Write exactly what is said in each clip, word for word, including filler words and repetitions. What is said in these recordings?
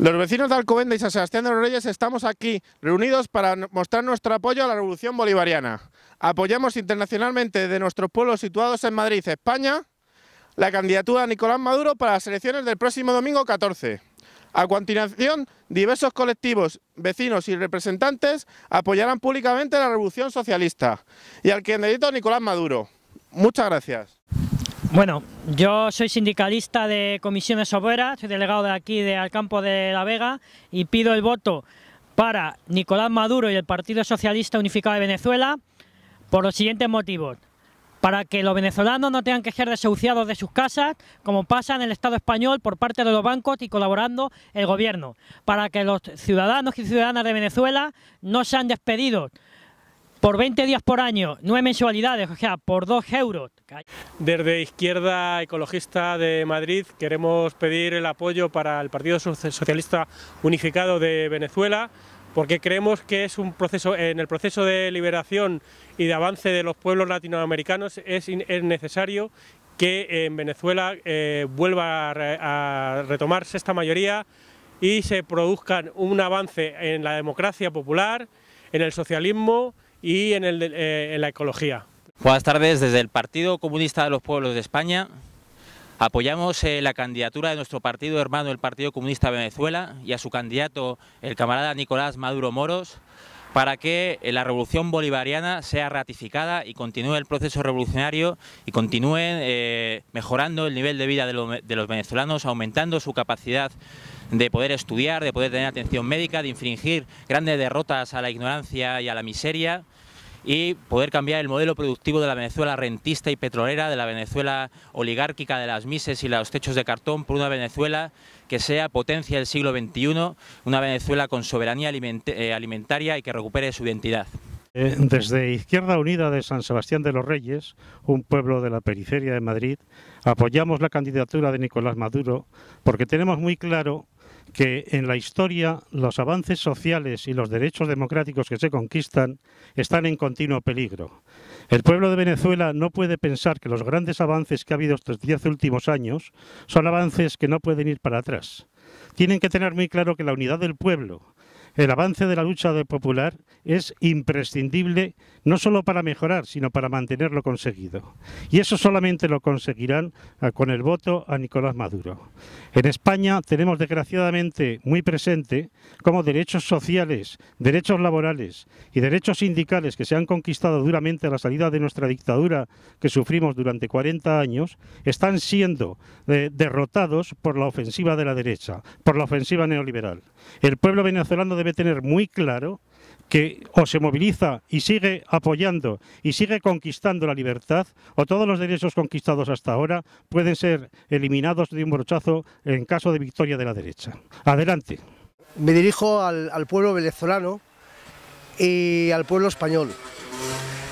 Los vecinos de Alcobendas y San Sebastián de los Reyes estamos aquí reunidos para mostrar nuestro apoyo a la Revolución Bolivariana. Apoyamos internacionalmente de nuestros pueblos situados en Madrid, España, la candidatura de Nicolás Maduro para las elecciones del próximo domingo catorce. A continuación, diversos colectivos, vecinos y representantes apoyarán públicamente la Revolución Socialista y al candidato Nicolás Maduro. Muchas gracias. Bueno, yo soy sindicalista de Comisiones Obreras, soy delegado de aquí, del campo de La Vega, y pido el voto para Nicolás Maduro y el Partido Socialista Unificado de Venezuela por los siguientes motivos. Para que los venezolanos no tengan que ser desahuciados de sus casas, como pasa en el Estado español por parte de los bancos y colaborando el gobierno. Para que los ciudadanos y ciudadanas de Venezuela no sean despedidos por veinte días por año, nueve mensualidades, o sea, por dos euros. Desde Izquierda Ecologista de Madrid queremos pedir el apoyo para el Partido Socialista Unificado de Venezuela, porque creemos que es un proceso, en el proceso de liberación y de avance de los pueblos latinoamericanos es, es necesario que en Venezuela eh, vuelva a, re, a retomarse esta mayoría y se produzcan un avance en la democracia popular, en el socialismo y en, el, eh, en la ecología. Buenas tardes, desde el Partido Comunista de los Pueblos de España apoyamos eh, la candidatura de nuestro partido hermano, el Partido Comunista de Venezuela, y a su candidato, el camarada Nicolás Maduro Moros, para que eh, la Revolución Bolivariana sea ratificada y continúe el proceso revolucionario y continúe eh, mejorando el nivel de vida de, lo, de los venezolanos, aumentando su capacidad de poder estudiar, de poder tener atención médica, de infringir grandes derrotas a la ignorancia y a la miseria y poder cambiar el modelo productivo de la Venezuela rentista y petrolera, de la Venezuela oligárquica de las mises y los techos de cartón, por una Venezuela que sea potencia del siglo veintiuno, una Venezuela con soberanía aliment- eh, alimentaria y que recupere su identidad. Desde Izquierda Unida de San Sebastián de los Reyes, un pueblo de la periferia de Madrid, apoyamos la candidatura de Nicolás Maduro porque tenemos muy claro que en la historia los avances sociales y los derechos democráticos que se conquistan están en continuo peligro. El pueblo de Venezuela no puede pensar que los grandes avances que ha habido estos diez últimos años son avances que no pueden ir para atrás. Tienen que tener muy claro que la unidad del pueblo, el avance de la lucha popular es imprescindible no solo para mejorar, sino para mantener lo conseguido. Y eso solamente lo conseguirán con el voto a Nicolás Maduro. En España tenemos desgraciadamente muy presente cómo derechos sociales, derechos laborales y derechos sindicales que se han conquistado duramente a la salida de nuestra dictadura que sufrimos durante cuarenta años, están siendo eh, derrotados por la ofensiva de la derecha, por la ofensiva neoliberal. El pueblo venezolano debe tener muy claro que o se moviliza y sigue apoyando y sigue conquistando la libertad, o todos los derechos conquistados hasta ahora pueden ser eliminados de un brochazo en caso de victoria de la derecha. Adelante. Me dirijo al, al pueblo venezolano y al pueblo español.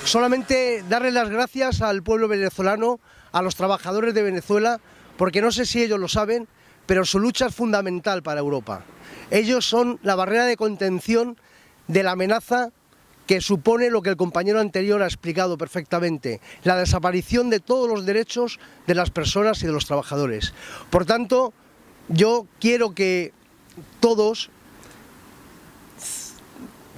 Solamente darle las gracias al pueblo venezolano, a los trabajadores de Venezuela, porque no sé si ellos lo saben, pero su lucha es fundamental para Europa. Ellos son la barrera de contención de la amenaza que supone lo que el compañero anterior ha explicado perfectamente, la desaparición de todos los derechos de las personas y de los trabajadores. Por tanto, yo quiero que todos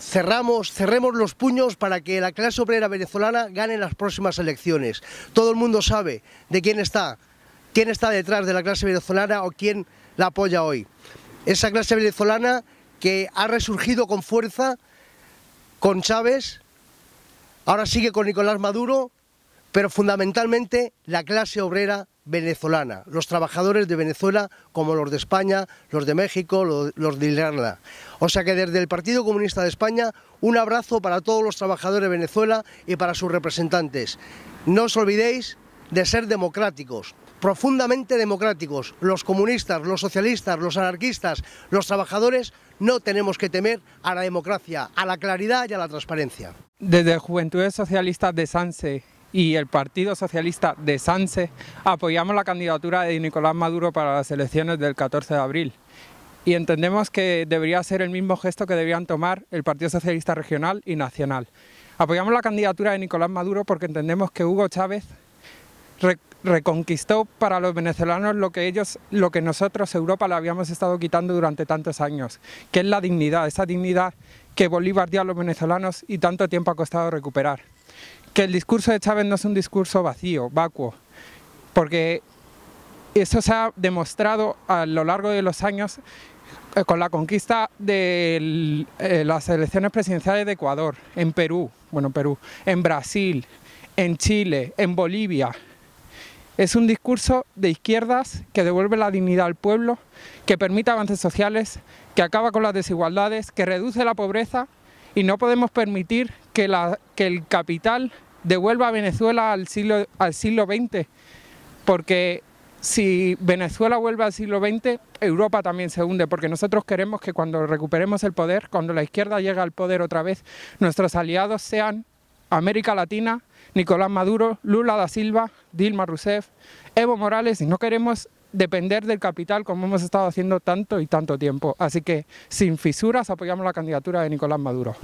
cerramos, cerremos los puños para que la clase obrera venezolana gane las próximas elecciones. Todo el mundo sabe de quién está, quién está detrás de la clase venezolana o quién la apoya hoy. Esa clase venezolana que ha resurgido con fuerza con Chávez, ahora sigue con Nicolás Maduro, pero fundamentalmente la clase obrera venezolana, los trabajadores de Venezuela como los de España, los de México, los de Irlanda. O sea que desde el Partido Comunista de España, un abrazo para todos los trabajadores de Venezuela y para sus representantes. No os olvidéis de ser democráticos, profundamente democráticos. Los comunistas, los socialistas, los anarquistas, los trabajadores, no tenemos que temer a la democracia, a la claridad y a la transparencia. Desde Juventudes Socialistas de Sanse y el Partido Socialista de Sanse apoyamos la candidatura de Nicolás Maduro para las elecciones del catorce de abril y entendemos que debería ser el mismo gesto que deberían tomar el Partido Socialista Regional y Nacional. Apoyamos la candidatura de Nicolás Maduro porque entendemos que Hugo Chávez reconquistó para los venezolanos lo que ellos, lo que nosotros, Europa, le habíamos estado quitando durante tantos años, que es la dignidad, esa dignidad que Bolívar dio a los venezolanos y tanto tiempo ha costado recuperar. Que el discurso de Chávez no es un discurso vacío, vacuo, porque eso se ha demostrado a lo largo de los años con la conquista de las elecciones presidenciales de Ecuador, en Perú, bueno, Perú, en Brasil, en Chile, en Bolivia. Es un discurso de izquierdas que devuelve la dignidad al pueblo, que permite avances sociales, que acaba con las desigualdades, que reduce la pobreza, y no podemos permitir que, la, que el capital devuelva a Venezuela al siglo, al siglo veinte, porque si Venezuela vuelve al siglo veinte, Europa también se hunde, porque nosotros queremos que cuando recuperemos el poder, cuando la izquierda llegue al poder otra vez, nuestros aliados sean América Latina, Nicolás Maduro, Lula da Silva, Dilma Rousseff, Evo Morales, y no queremos depender del capital como hemos estado haciendo tanto y tanto tiempo. Así que, sin fisuras, apoyamos la candidatura de Nicolás Maduro.